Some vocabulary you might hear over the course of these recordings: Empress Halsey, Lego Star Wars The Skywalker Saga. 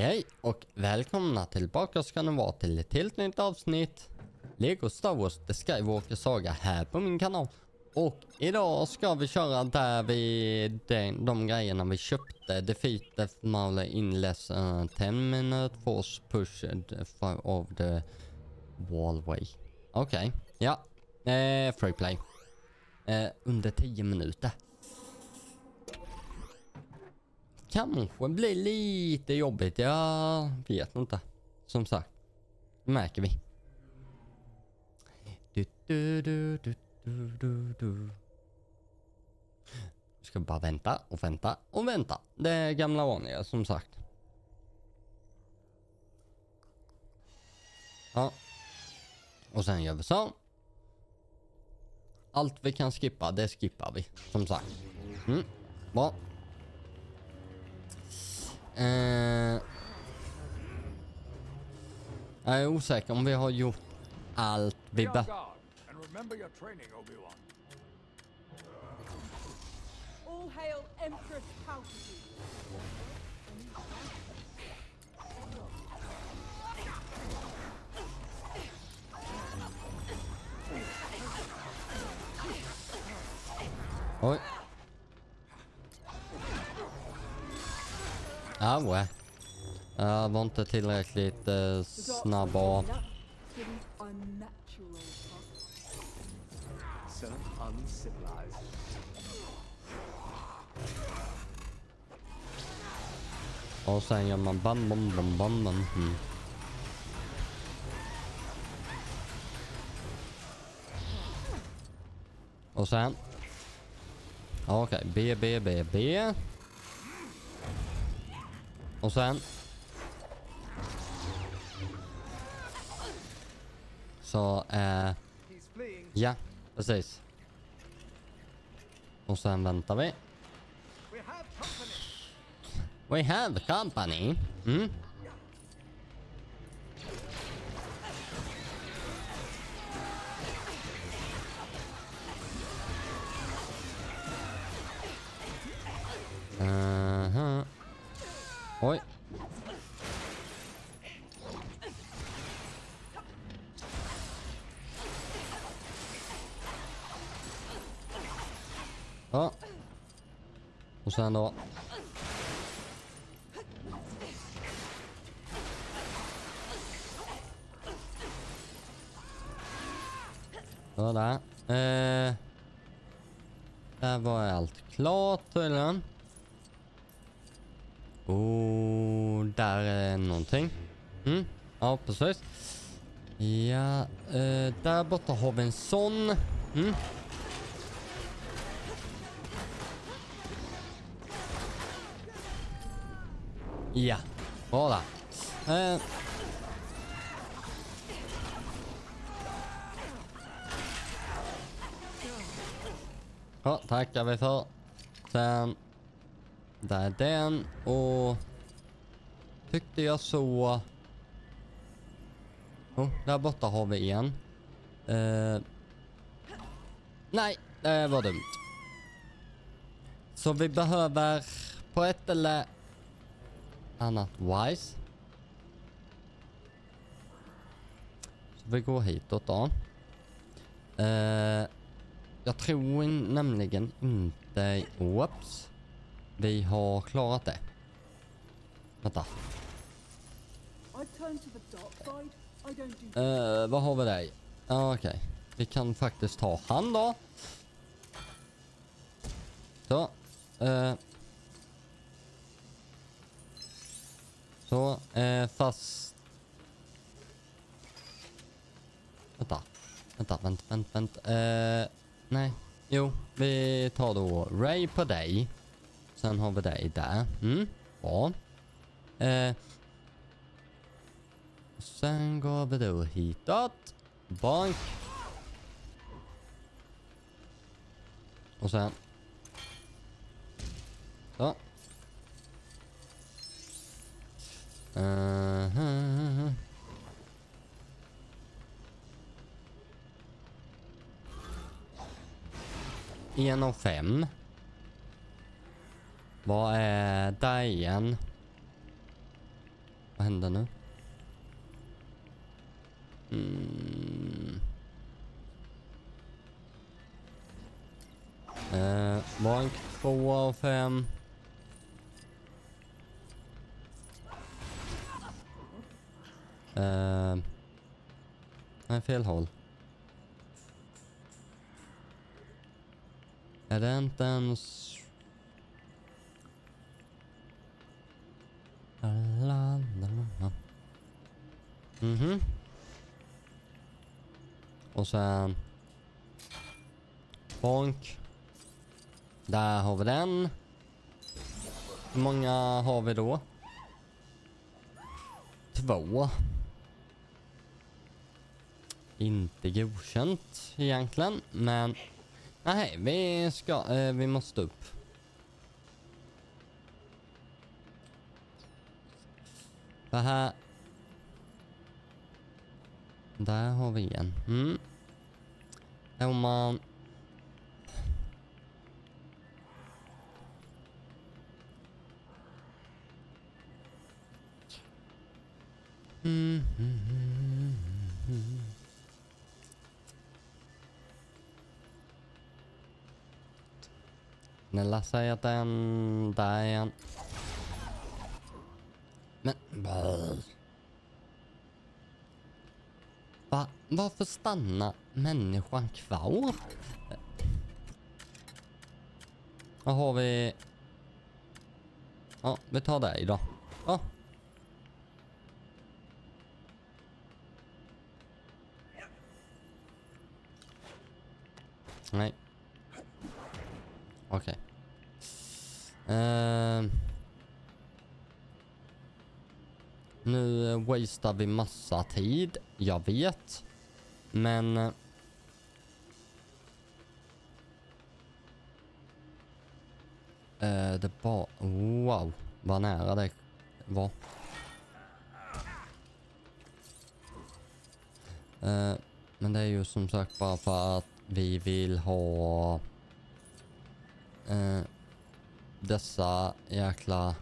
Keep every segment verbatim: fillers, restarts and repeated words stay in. Hej och välkomna tillbaka ska ni vara till ett helt nytt avsnitt Lego Star Wars The Skywalker Saga här på min kanal. Och idag ska vi köra där vi den, de grejerna vi köpte. Defeat the Mauler in less uh, ten minutes force pushed of the wallway. Okej, okay. Ja, eh, free play eh, under tio minuter. Kanske blir lite jobbigt, jag vet inte. Som sagt, märker vi. Du, du, du, du, du, du, du. Jag ska bara vänta och vänta och vänta. Det är gamla vanliga, som sagt. Ja. Och sen gör vi så. Allt vi kan skippa, det skippar vi. Som sagt. Mm, bra. Uh, jag är osäker om vi har gjort allt vi be- All hail Empress Halsey. Oj. Ah, well. Jag var inte tillräckligt eh, snabb av. Och sen gör man bam bam bam bam bam. Mm. Och sen. Okej, okay. B, B, B, B. Och sen så eh, ja, precis. Och sen väntar vi. We have company. Mm. Uh-huh. Oj. Ja. Och sen då. Så där. Eh. Där var allt klart tydligen. Oh, där är någonting. Mm, ja precis. Ja, eh, där borta har vi en sån. Mm. Ja, bra där. Eh. Ja, tackar vi för. Sen. Där är den och tyckte jag så. Oh, där borta har vi en. Uh... Nej, det var dumt. Så vi behöver på ett eller annat wise. Så vi går hitåt då. Uh... Jag tror in, nämligen inte. Oops. Vi har klarat det. Vänta. Uh, vad har vi där? Okej. Okay. Vi kan faktiskt ta han då. Så. Uh. Så. Uh, fast. Vänta. Vänta, vänt, vänt, vänt. Uh, nej. Jo. Vi tar då Ray på dig. Sen har vi dig där. Mm. Ja. Eh. Sen går vi då hitåt. Bank. Och sen. Ja. Uh-huh. En av fem. Vad är det igen? hända nu? Mm. Eh, bank två av fem. Eh, nej, fel håll. Är det inte ens... Mhm. Och sen... Bonk. Där har vi den. Hur många har vi då? Två. Inte godkänt egentligen, men... Nej, vi ska... Eh, vi måste upp. Det här... Där har vi en. Mm. Om man... Mm. Mm. Mm. Mm. Nella säger att den... Där är en. Men... Va? Varför stannar människan kvar? Vad har vi? Ja, vi tar dig då. Ja. Nej. Okej. Okay. Uh, nu wastar vi massa tid. Jag vet. Men... Uh, det var... Wow. Vad nära det var. Uh, men det är ju som sagt bara för att vi vill ha... Uh, dessa jäkla...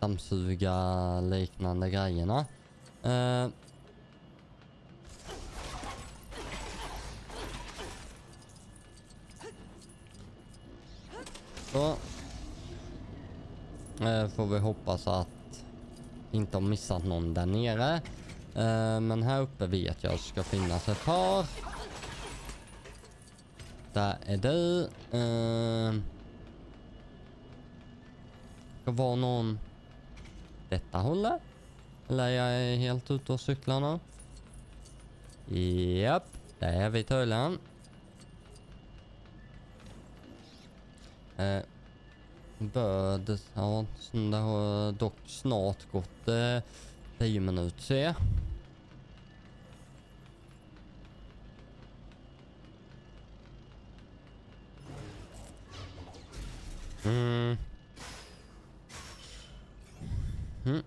dammsuga liknande grejerna. Uh, Så eh, får vi hoppas att inte har missat någon där nere. Eh, men här uppe vet jag ska finnas ett par. Där är du. Eh, ska vara någon detta hållet. Eller jag är helt ute och cyklar nu. Japp, där är vi tydligen. Eh, börde, ja, det har dock snart gått eh, tio minuter se. Mm. Mm.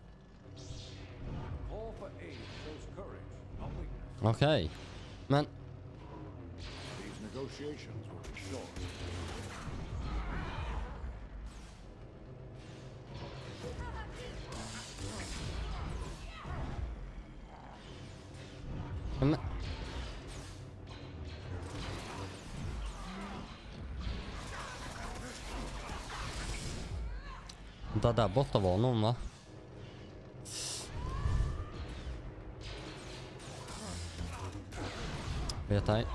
Okej, okay. Men Men... Det där borta var någon, va? Vet jag.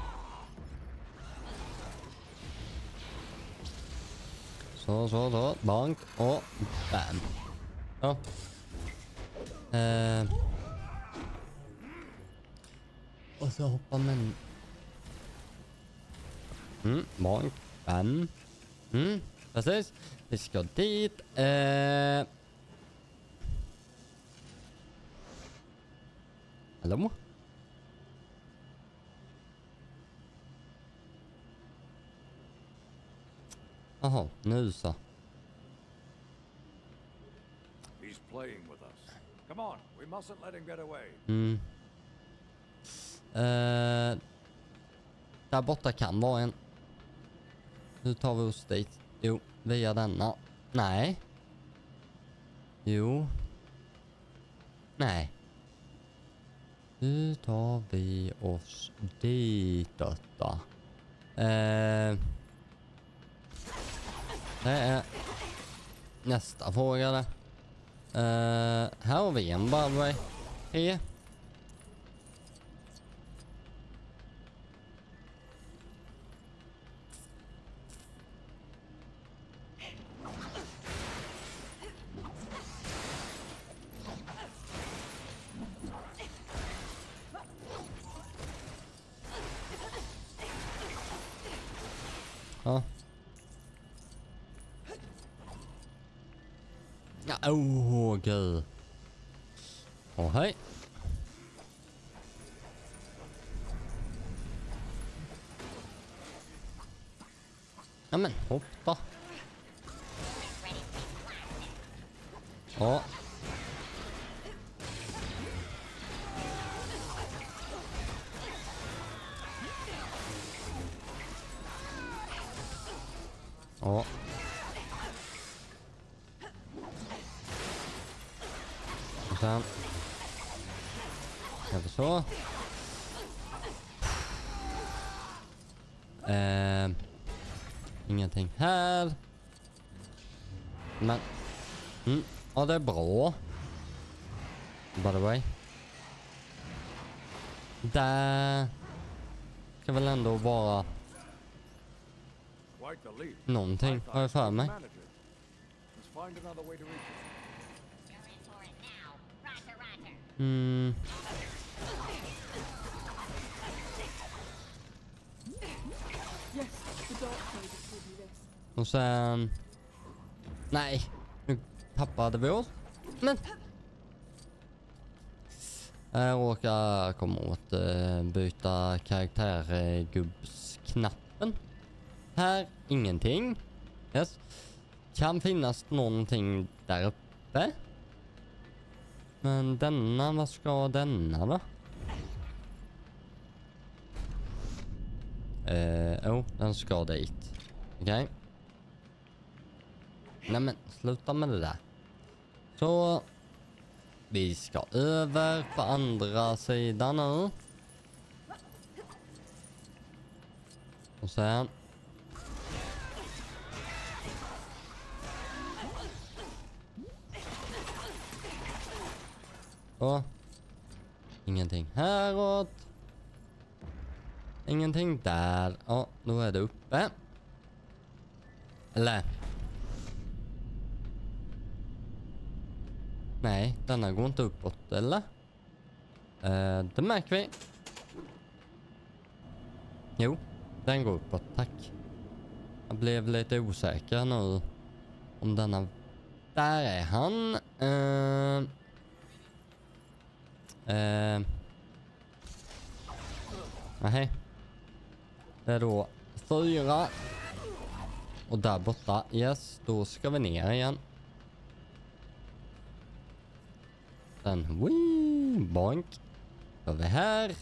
Så, så, så. Bank och bam. Ja. Eh... Och så hoppar man. Mm, bank, bam. Mm, precis. Vi ska dit. Eh... Hallå? Jaha, nu så. He's playing with us. Come on, we mustn't let him get away. Mm. Uh, där borta kan vara en. Nu tar vi oss dit. Jo, via denna. Nej. Jo. Nej. Nu tar vi oss ditåt då. Eh, det är nästa fråga där. Eh, här har vi en by the way. Hej. Ja. Ja, åh gud. Åh hej. Ja men hoppa. Ja. Ja. Och sen. Kan vi så. Eh, ingenting här. Men. Mm, ja, det är bra. By the way. Där. Ska väl ändå vara. Någonting har jag för mig. Mm. Och sen. Nej. Nu tappade vi oss. Men. Jag råkar komma åt äh, byta karaktärgubbsknappen. Äh, Här, ingenting. Yes. Kan finnas någonting där uppe. Men denna, vad ska denna då? Eh, oh, den ska dit. Okej. Nej men, sluta med det där. Så. Vi ska över på andra sidan nu. Och sen. Så. Ingenting häråt. Ingenting där. Ja, då är det uppe. Eller. Nej, denna går inte uppåt, eller? Eh, det märker vi. Jo, den går uppåt, tack. Jag blev lite osäker nu. Om denna. Där är han. Eh... Eh. Nej. Det är då fyra. Och där borta. Yes, då ska vi ner igen. Sen wee, bonk. Då är vi här.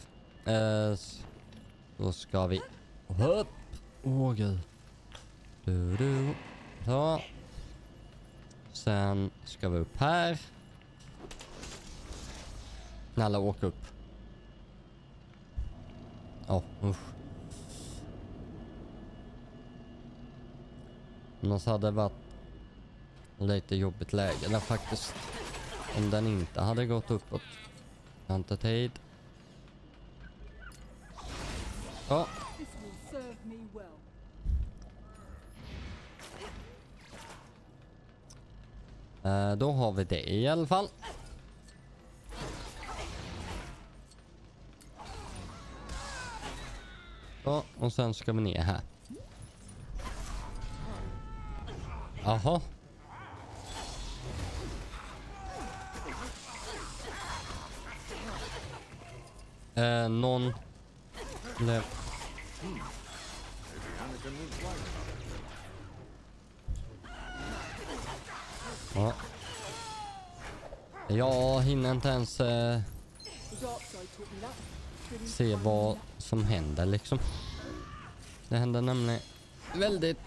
Eh, då ska vi upp. Åh gud. Du, du. Så. Sen ska vi upp här. Snälla åka upp. Ja, oh, usch. Annars hade det varit lite jobbigt läge där faktiskt. Om den inte hade gått uppåt. Jag har inte tid. Ja. Eh, då har vi det i alla fall. Ja, och sen ska vi ner här. Jaha. Eh, någon. Eller. Ja. Jag hinner inte ens. Eh... Se vad som händer liksom. Det händer nämligen väldigt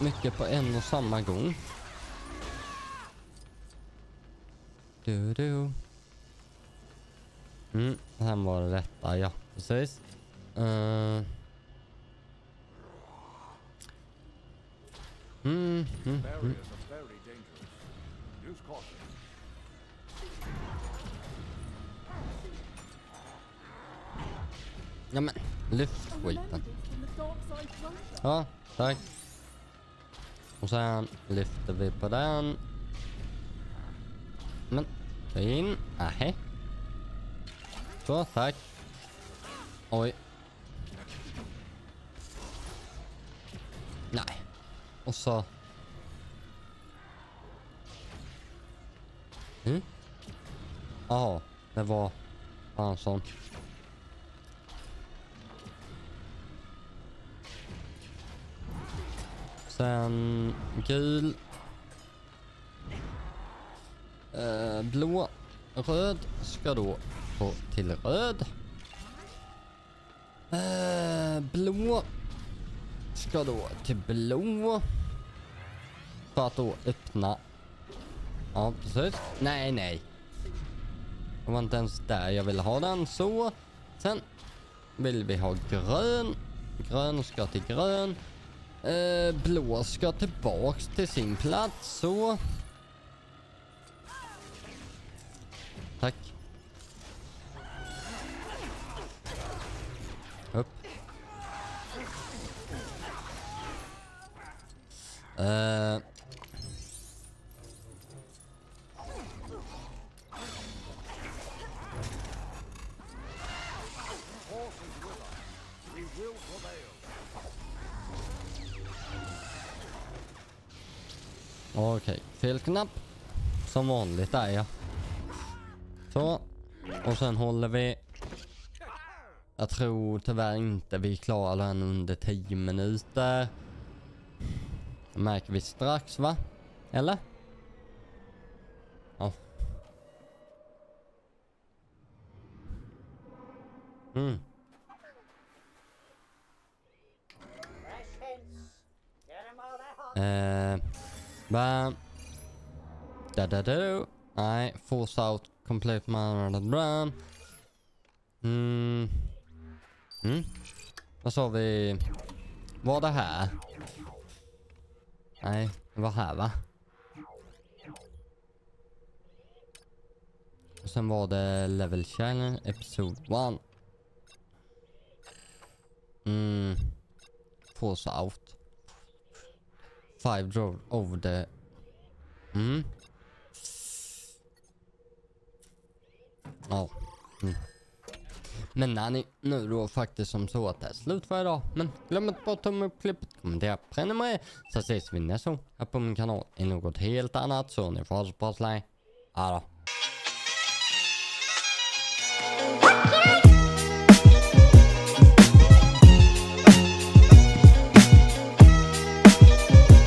mycket på en och samma gång. Du du. Mm, sen var det detta, ja precis. Uh. Mm, mm, mm. Ja men, lyft skiten. Ja, tack. Och sen lyfter vi på den. Men, in. Ah, hej. Så, tack. Oj. Nej. Och så. Mm. Ja, det var fan sån. Sen gul, eh, blå, röd ska då få till röd, eh, blå ska då till blå för att då öppna. Ja precis, nej nej, det var inte ens där jag ville ha den. Så sen vill vi ha grön, grön ska till grön. Uh, blå ska tillbaks till sin plats, så tack. Upp. Uh. Okej, okay, fel knapp. Som vanligt där, ja. Så. Och sen håller vi. Jag tror tyvärr inte vi klarar den under tio minuter. Det märker vi strax, va? Eller? Ja. Mm. Eh... Bam. Da da da. Nej, force out complete man run. Mm. Mm. Vad sa vi? Var det här? Nej, det var här, va? Och sen var det level challenge episode ett. Mm. Force out. Five drove over the... Mm. Ja. Mm. Men Nanny, nu då faktiskt som så att det är slut för idag. Men glöm inte bara tumme upp klippet, kommentera, prenumerera. Så ses vi nästa gång här på min kanal i något helt annat. Så ni får ha så pass länge. Ja då.